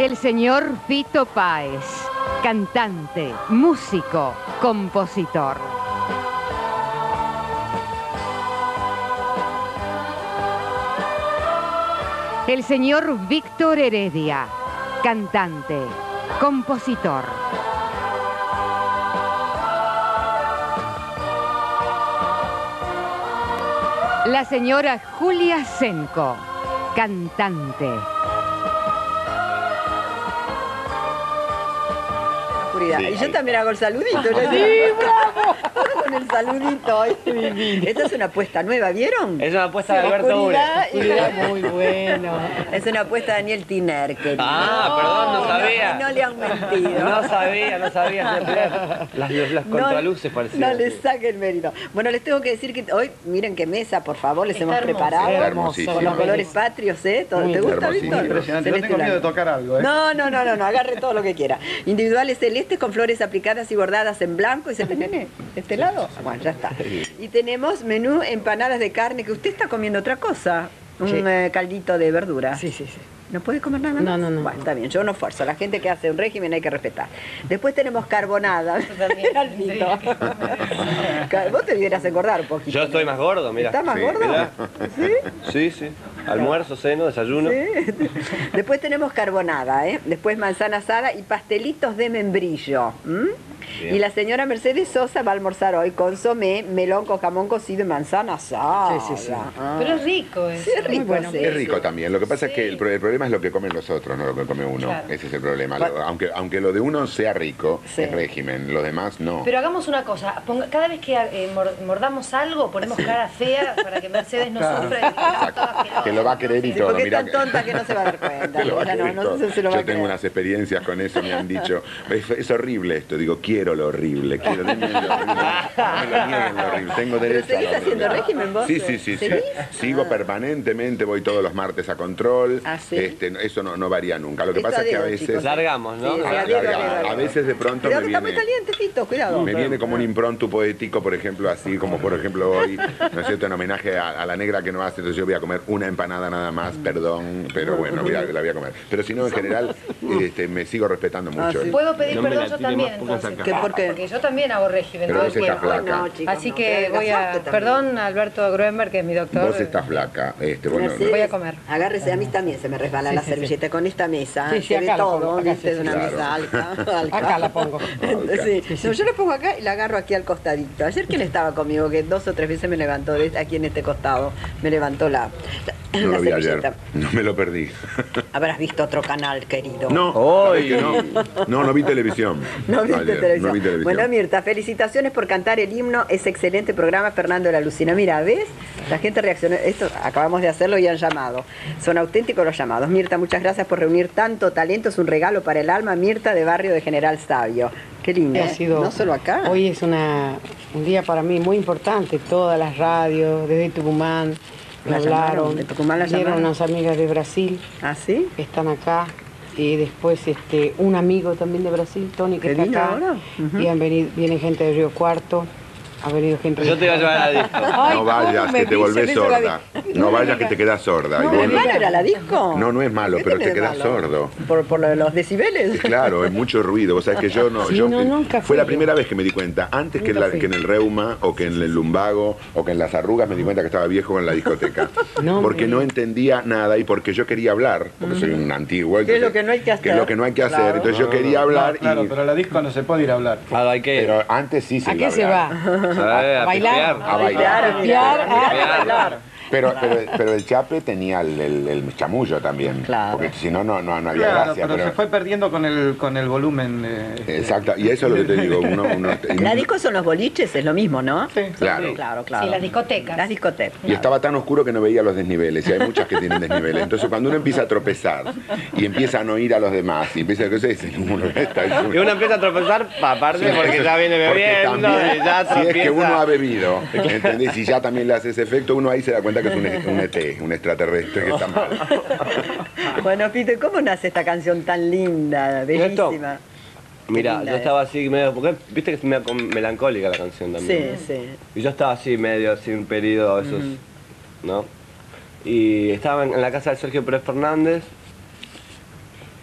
El señor Fito Páez, cantante, músico, compositor. El señor Víctor Heredia, cantante, compositor. La señora Julia Zenko, cantante. Sí, y yo también hago el saludito. ¿No? Sí, bravo. Con el saludito. Esta es una apuesta nueva, ¿vieron? Es una apuesta de Alberto Ure. Muy bueno. Es una apuesta de Daniel Tiner, querido. Ah, perdón, no sabía. No le han mentido. No sabía. Las contraluces parecían. No le saquen mérito. Bueno, les tengo que decir que hoy, miren qué mesa, por favor, les hemos preparado. Con los colores patrios, ¿eh? ¿Te gusta, Víctor? Impresionante. No tengo miedo de tocar algo, ¿eh? No. Agarre todo lo que quiera. Individuales celestes con flores aplicadas y bordadas en blanco. Y se de este lado. Bueno, ya está. Y tenemos menú empanadas de carne, que usted está comiendo otra cosa. Un caldito de verdura. Sí. ¿No puede comer nada más? No. Bueno, está bien, yo no forzo. La gente que hace un régimen hay que respetar. Después tenemos carbonada. Yo también. Vos te debieras engordar un poquito. Yo estoy más gordo, mira. ¿Estás más gordo? Mirá. Sí. Almuerzo, seno, desayuno. Sí. Después tenemos carbonada, ¿eh? Después manzana asada y pastelitos de membrillo. Y la señora Mercedes Sosa va a almorzar hoy consomé, melón con jamón cocido y manzana asada. Sí. Pero es rico eso. Sí, es rico. Bueno, es rico también. Lo que pasa es que el problema es lo que comen los otros, no lo que come uno. Claro. Ese es el problema. Aunque lo de uno sea rico, es régimen. Los demás no. Pero hagamos una cosa. Cada vez que mordamos algo, ponemos cara fea para que Mercedes no sufra. Que lo va a querer y todo. Porque es tan tonta que no se va a dar cuenta. Yo tengo unas experiencias con eso, me han dicho. Es horrible esto. Digo, quiero lo horrible, quiero lo horrible. No me lo nieguen lo horrible. Tengo derecho a lo horrible. ¿Pero seguís haciendo régimen vos? Sí. Sigo permanentemente, voy todos los martes a control. Eso no varía nunca. Lo que pasa es que a veces... Largamos, ¿no? A veces de pronto me viene... Cuidado, que está muy calientecito, cuidado. Me viene como un impromptu poético, por ejemplo, así como por ejemplo hoy, ¿no es cierto?, en homenaje a la negra que no hace, entonces yo voy a comer una empanada nada más, perdón, pero bueno, la voy a comer. Pero si no, en general, me sigo respetando mucho. ¿Puedo pedir perdón yo también, entonces? Porque yo también hago régimen todo el tiempo. Así que voy a... Perdón, Alberto Gruenberg, que es mi doctor. Vos estás flaca. Bueno, voy a comer. Agárrese, a mí también se me resbala la servilleta con esta mesa. Sí, acá la pongo. Es una mesa alta. Acá la pongo. Yo la pongo acá y la agarro aquí al costadito. Ayer, ¿quién estaba conmigo? Que 2 o 3 veces me levantó aquí en este costado. Me levantó la... No lo vi ayer. No me lo perdí. Habrás visto otro canal, querido. No, hoy no. No vi televisión. No viste televisión. No vi televisión. Bueno, Mirta, felicitaciones por cantar el himno. Es excelente programa, Fernando La Lucina. Mira, ¿ves? La gente reaccionó. Esto acabamos de hacerlo y han llamado. Son auténticos los llamados. Mirta, muchas gracias por reunir tanto talento. Es un regalo para el alma. Mirta, de Barrio de General Sabio. Qué lindo. No solo acá. Hoy es un día para mí muy importante. Todas las radios, desde Tucumán. Me hablaron, vinieron unas amigas de Brasil. ¿Ah, sí? Que están acá. Y después un amigo también de Brasil, Tony, que está acá. Y viene gente de Río Cuarto. Ha venido gente... Yo te voy a llevar a la disco. Ay, no vayas, que te volvés sorda. No vayas, que te quedás sorda. No, ¿es malo ir a la disco? No es malo, pero te quedás sordo. ¿Por lo de los decibeles? Claro, es mucho ruido. O sea, es que yo no... Nunca fue la primera vez que me di cuenta. Antes que en el reuma, o que en el lumbago, o que en las arrugas, me di cuenta que estaba viejo en la discoteca. Porque no entendía nada y porque yo quería hablar. Porque soy un antiguo. Que es lo que no hay que hacer. Que es lo que no hay que hacer. Entonces yo quería hablar y... Claro, pero a la disco no se puede ir a hablar. Pero antes sí se iba a hablar. ¿A qué se va? A bailar, a bailar. Pero el chape tenía el chamullo también, porque si no, no había gracia. Pero se fue perdiendo con el volumen. Exacto, y eso es lo que te digo. La disco son los boliches, es lo mismo, ¿no? Sí, claro. Sí, las discotecas. Y estaba tan oscuro que no veía los desniveles, y hay muchas que tienen desniveles. Entonces cuando uno empieza a tropezar y empieza a no ir a los demás, y empieza a uno empieza a tropezar, aparte porque ya viene bebiendo. Si es que uno ha bebido, ¿entendés? Y ya también le hace ese efecto, uno ahí se da cuenta que es un ET, un extraterrestre que está mal. Bueno, Fito, ¿cómo nace esta canción tan linda, bellísima? Mira, yo estaba así medio... Porque viste que es medio melancólica la canción también. Sí. Y yo estaba así medio, así un periodo, esos, ¿no? Y estaba en la casa de Sergio Pérez Fernández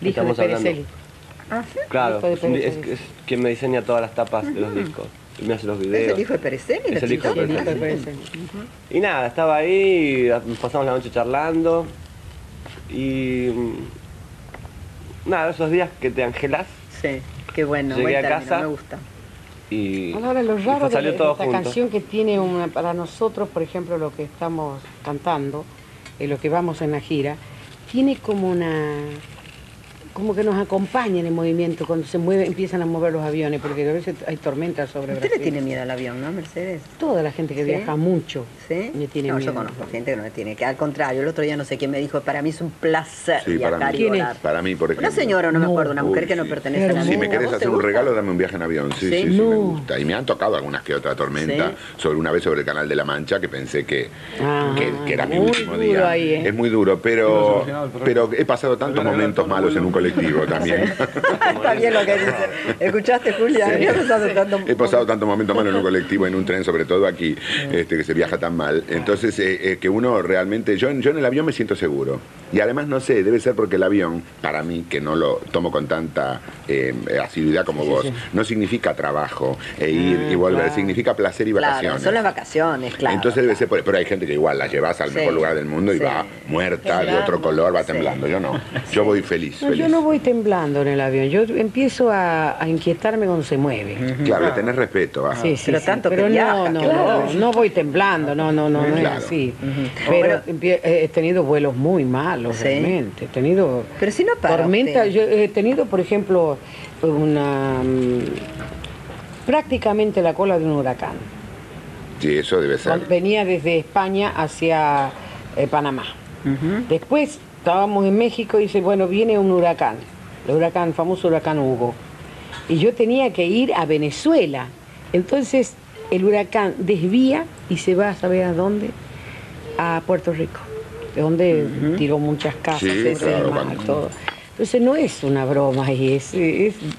Dijo de Periceli. Ah, sí. Claro, es quien me diseña todas las tapas de los discos. Me hace los videos. Es el hijo de Periceli. Es el hijo de Periceli. Y nada, estaba ahí, pasamos la noche charlando. Y nada, esos días que te angelás. Sí, qué bueno. Llegué a casa. Me gusta. Y ahora lo raro de esta canción que tiene una, para nosotros, por ejemplo, lo que estamos cantando, lo que vamos en la gira, tiene como una... como que nos acompaña en el movimiento, cuando se mueve, empiezan a mover los aviones, porque a veces hay tormentas sobre Brasil. ¿Usted le tiene miedo al avión, no, Mercedes? Toda la gente que viaja mucho me tiene miedo. No, yo conozco gente que no le tiene, que al contrario, el otro día no sé quién me dijo, para mí es un placer viajar y volar. Para mí, por ejemplo. Una señora, no me acuerdo, una mujer que no pertenece a la mía. Si me querés hacer un regalo, dame un viaje en avión. Sí, sí, sí, me gusta. Y me han tocado algunas que otra tormenta, sobre una vez sobre el Canal de la Mancha, que pensé que era mi último día. Es muy duro, pero he pasado tantos momentos malos en un colegio. También. Está bien lo que dice. ¿Escuchaste, Julia? Sí. He pasado tanto momento malo en un colectivo, en un tren, sobre todo aquí, que se viaja tan mal. Entonces, que uno realmente... Yo en el avión me siento seguro. Y además, no sé, debe ser porque el avión, para mí, que no lo tomo con tanta asiduidad como vos, no significa trabajo e ir y volver. Claro. Significa placer y vacaciones. Son las vacaciones, claro. Entonces debe ser... Pero hay gente que igual la llevas al mejor lugar del mundo y va muerta, de otro color, va temblando. Yo no. Yo voy feliz, feliz. Yo no voy temblando en el avión, yo empiezo a inquietarme cuando se mueve. Claro, le tenés respeto. Sí, sí, pero tanto pero que viajas, no voy temblando, no es así. Pero he tenido vuelos muy malos, realmente. He tenido pero si no para tormenta, usted. Yo he tenido, por ejemplo, una prácticamente la cola de un huracán. Sí, eso debe ser. Venía desde España hacia Panamá. Después... Estábamos en México y dice, bueno, viene un huracán, el famoso huracán Hugo. Y yo tenía que ir a Venezuela. Entonces el huracán desvía y se va a saber a dónde, a Puerto Rico, de donde tiró muchas casas, claro, mar, todo. Entonces no es una broma y es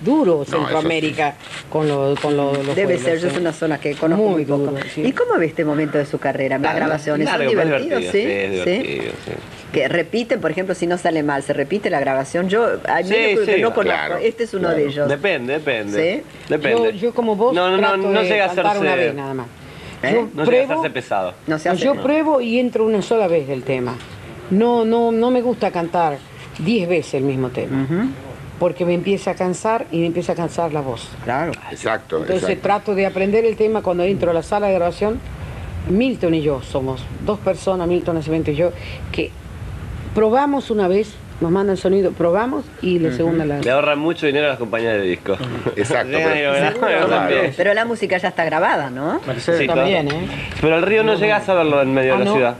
duro Centroamérica con los debe pueblos, ser, yo soy una zona que conozco muy poco. Duro, ¿Y cómo ve este momento de su carrera? Las grabaciones son divertidas, sí. Que repiten, por ejemplo, si no sale mal, se repite la grabación. Yo al menos no conozco, este es uno de ellos. Depende. ¿Sí? Depende. Yo como vos no llega a hacerse una vez nada más. Yo no llega a hacerse pesado. Yo pruebo y entro una sola vez del tema. No me gusta cantar 10 veces el mismo tema, porque me empieza a cansar y me empieza a cansar la voz. Claro, exacto. Entonces trato de aprender el tema cuando entro a la sala de grabación. Milton y yo somos dos personas, Milton Nacimiento y yo, que probamos una vez, nos mandan sonido, probamos y la segunda la... Le ahorran mucho dinero a las compañías de disco. Exacto. Pero la música ya está grabada, ¿no? Mercedes. Sí, también, claro. Pero el río no llegás a verlo en medio de la ciudad.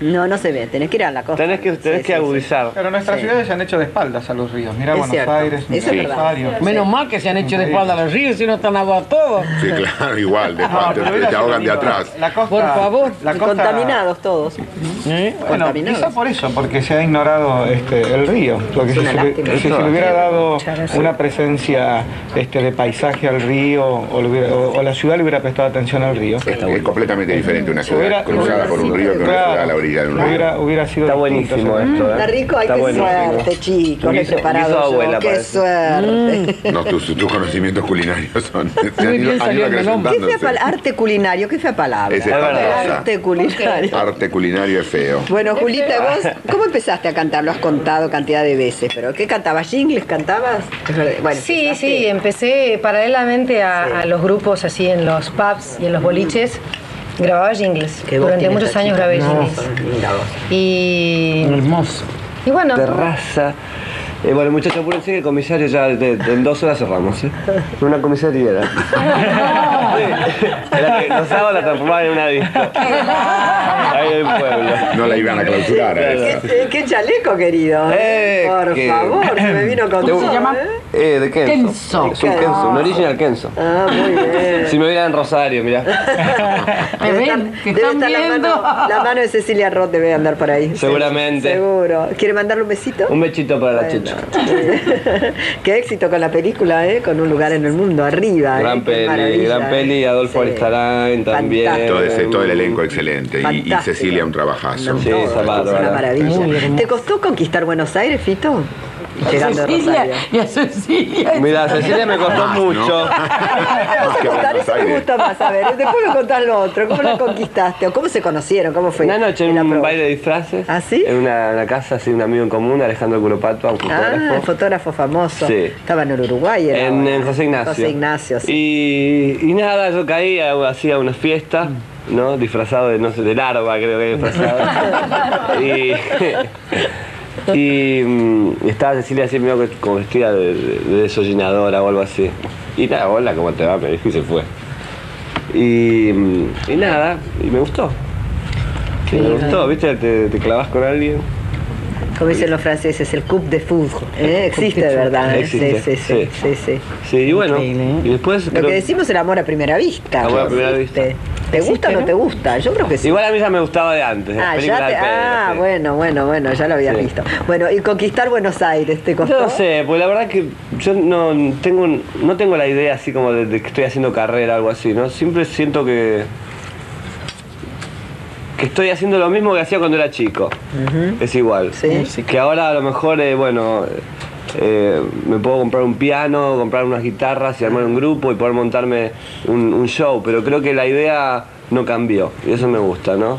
No se ve, tenés que ir a la costa. Tenés que agudizar. Pero nuestras ciudades se han hecho de espaldas a los ríos. Mirá Buenos Aires, Rosario. Menos mal que se han hecho de espaldas a los ríos, si no están aguados todos. Sí, claro, igual, de espaldas, te ahogan de atrás. Por favor, contaminados todos. Bueno, quizá por eso, porque se ha ignorado el río, porque si se le hubiera dado una presencia de paisaje al río o la ciudad le hubiera prestado atención al río. Es completamente diferente una ciudad cruzada por un río que una ciudad a la orilla de un río. Hubiera sido está buenísimo esto. Está rico, hay que suerte, chicos, me he preparado yo, qué suerte. No, tus conocimientos culinarios son... ¿Qué fue arte culinario? ¿Qué fue palabra? Arte culinario. Arte culinario es feo. Bueno, Julita, vos, ¿cómo empezaste a cantar? Lo has contado cantidad de veces, pero ¿qué cantabas? ¿Jingles cantabas? Bueno, sí, empecé paralelamente a los grupos así en los pubs y en los boliches, grababa jingles. Durante muchos años grabé jingles. Y... hermoso. Y bueno... Terraza. Bueno, muchachos, apúrense que el comisario ya en 2 horas cerramos, Una comisaría era. Era que los sábados la transformaban en una disco. Ahí del pueblo. No la iban a clausurar. Qué chaleco, querido. Por favor, se me vino con todo. ¿Cómo se llama? De Kenzo. Es un Kenzo, un original Kenzo. Ah, muy bien. Si me vieran en Rosario, mirá. Debe estar la mano de Cecilia Roth, debe andar por ahí. Seguramente. Seguro. ¿Quiere mandarle un besito? Un besito para la chicha. Qué éxito con la película, con un lugar en el mundo, arriba. Gran peli, Adolfo Aristarán también. Todo el elenco excelente. Y Cecilia un trabajazo. Sí, es una maravilla. ¿Te costó conquistar Buenos Aires, Fito? llegando a Rosario. Y a Cecilia. Mira, Cecilia me costó mucho. Vamos a contar, eso me gusta más, a ver. Después me contás lo otro. ¿Cómo la conquistaste? ¿O cómo se conocieron? ¿Cómo fue? Una noche en un baile de disfraces. ¿Ah, sí? En una casa, así, un amigo en común, Alejandro Curopatua, un fotógrafo. Ah, fotógrafo famoso. Sí. Estaba en Uruguay. En José Ignacio. José Ignacio, sí. Y nada, yo caía, hacía unas fiestas. ¿No? Disfrazado de, no sé, de larva, creo que disfrazado. y estaba Cecilia así, medio como vestida de desollinadora o algo así. Y nada, hola, ¿cómo te va? Me dijo y se fue. Y nada, y me gustó. Sí, me gustó, ¿viste? Te clavas con alguien. Como dicen los franceses, el coup de foudre, ¿eh? Existe, de verdad. Existe, sí, sí, sí, sí, sí. Sí, y bueno, y después... Lo que decimos es el amor a primera vista. Amor a primera vista. ¿Te gusta o no te gusta? Yo creo que sí. Igual a mí ya me gustaba de antes. Ah, ya te... Ah, sí. Bueno, bueno, bueno, ya lo había visto. Bueno, y conquistar Buenos Aires, ¿te costó? Yo no sé, pues la verdad que yo no tengo la idea así como de que estoy haciendo carrera o algo así, ¿no? Siempre siento que estoy haciendo lo mismo que hacía cuando era chico. Es igual. ¿Sí? Que ahora a lo mejor, bueno, me puedo comprar un piano, comprar unas guitarras y armar un grupo y poder montarme un show, pero creo que la idea no cambió y eso me gusta, ¿no?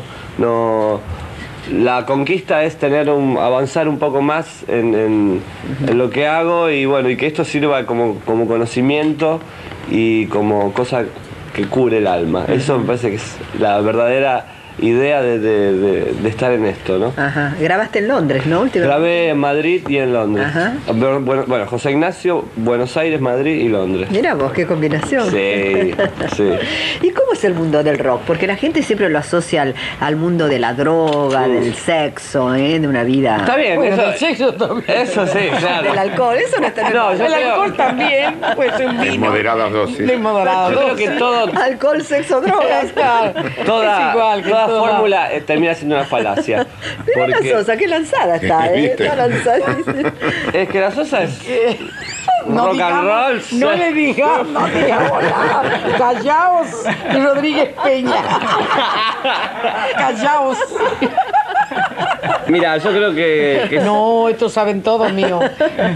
La conquista es tener avanzar un poco más en lo que hago y bueno, y que esto sirva como conocimiento y como cosa que cure el alma. Eso me parece que es la verdadera idea de estar en esto, ¿no? Ajá. Grabaste en Londres, ¿no? Grabé en Madrid y en Londres. Ajá. Bueno, José Ignacio, Buenos Aires, Madrid y Londres. Mirá vos, qué combinación. Sí, sí. ¿Y cómo es el mundo del rock? Porque la gente siempre lo asocia al mundo de la droga, del sexo, ¿eh? De una vida... Está bien, bueno, eso, del sexo también. Eso sí, claro. Del alcohol, eso no está... No, el alcohol también, pues un vino. De moderadas dosis. De moderadas dosis. Yo creo que todo... Alcohol, sexo, drogas. Es igual, claro. La fórmula termina siendo una falacia. Mira la Sosa, qué lanzada está, ¿eh? Está lanzada, es que la Sosa es... No, rock digamos, and roll. No le digamos, no digamos nada. Callaos, Rodríguez Peña. Callaos. Mira, yo creo que... No, esto saben todos, mío.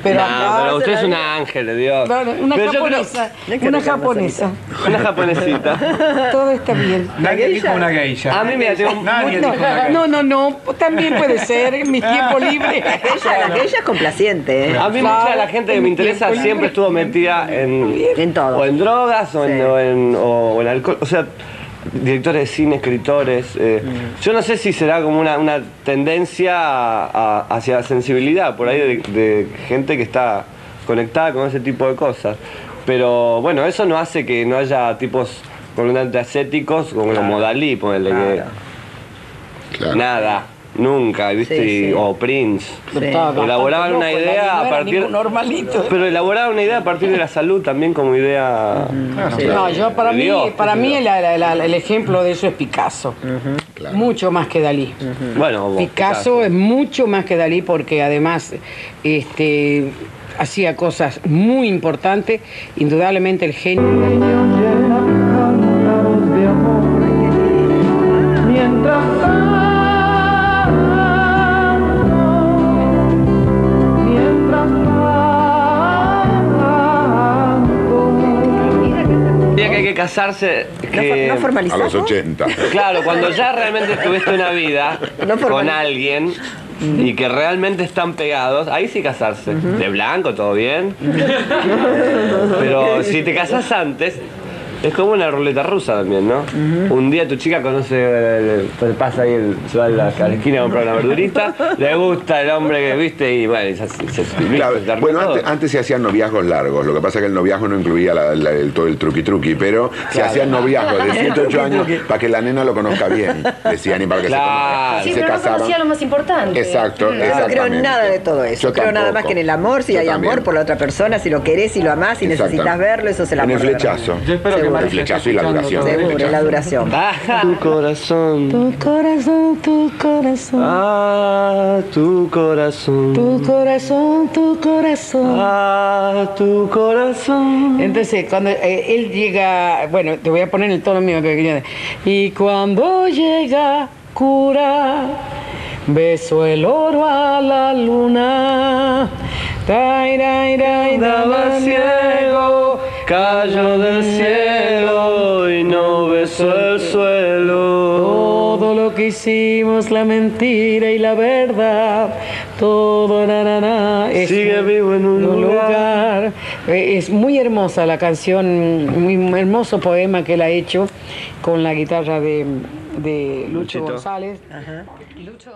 Pero no, pero usted es una ángel de Dios. Claro, una pero japonesa. Creo... Una japonesa. Una japonesita. Todo está bien. Nadie dijo una geisha. A mí me tengo... No, también puede ser en mi tiempo libre. La geisha es complaciente, ¿eh? A mí mucha de la gente que me interesa siempre estuvo metida en todo. O en drogas, o en alcohol. O sea... Directores de cine, escritores. Yo no sé si será como una tendencia hacia la sensibilidad por ahí de gente que está conectada con ese tipo de cosas. Pero bueno, eso no hace que no haya tipos conectantes ascéticos como Dalí, ponele que... Claro. Nada. Nunca, ¿viste? O Prince. Elaboraban una idea a partir... normalito. Pero elaboraban una idea a partir de la salud también como idea... No, yo para mí el ejemplo de eso es Picasso. Mucho más que Dalí. Bueno, Picasso es mucho más que Dalí porque además hacía cosas muy importantes. Indudablemente el genio... Casarse que... ¿No formalizamos? A los 80. Claro, cuando ya realmente tuviste una vida con alguien y que realmente están pegados, ahí sí casarse. De blanco, todo bien. Pero si te casas antes, es como una ruleta rusa también, ¿no? Un día tu chica conoce, pasa ahí, se va a la esquina a comprar una verdurita, le gusta el hombre que viste y bueno, Bueno, antes se hacían noviazgos largos, lo que pasa es que el noviazgo no incluía todo el truqui-truqui, pero se hacían noviazgos de 7-8 años para que la nena lo conozca bien, decían, y para que se conozca. Sí, pero no conocía lo más importante. Exacto, exactamente. Yo no creo nada de todo eso. Yo creo nada más que en el amor, si hay amor por la otra persona, si lo querés, si lo amás, si necesitas verlo, eso es el amor. En el flechazo. El flechazo y la duración. Seguro, la duración. Tu corazón. Tu corazón, tu corazón. Ah, tu corazón. Tu corazón, tu corazón. Ah, tu corazón. Entonces, cuando él llega... Bueno, te voy a poner el tono mío que quería decir. Y cuando llega cura, beso el oro a la luna... Andaba ciego, cayó del cielo y no besó el suelo. Todo lo que hicimos, la mentira y la verdad, todo sigue vivo en un lugar. Es muy hermosa la canción, muy hermoso poema que él ha hecho con la guitarra de Lucho González. Ajá. Lucho